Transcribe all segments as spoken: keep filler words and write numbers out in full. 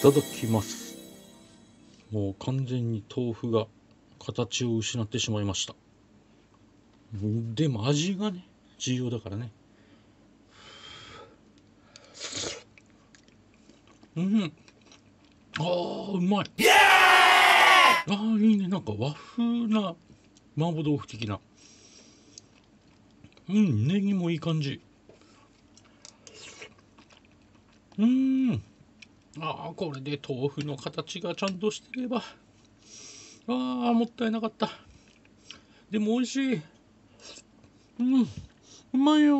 ただきます。もう完全に豆腐が形を失ってしまいました。でも味がね重要だからね。うん、あーうまい。イエーイ。あーいいね。なんか和風な麻婆豆腐的な。うん、ネギもいい感じ。うーん、ああこれで豆腐の形がちゃんとしてれば、あーもったいなかった。でも美味しい。うん、うまいよ。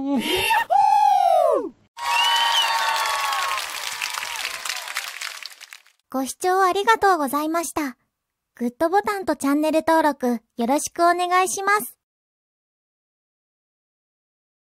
ご視聴ありがとうございました。グッドボタンとチャンネル登録よろしくお願いします。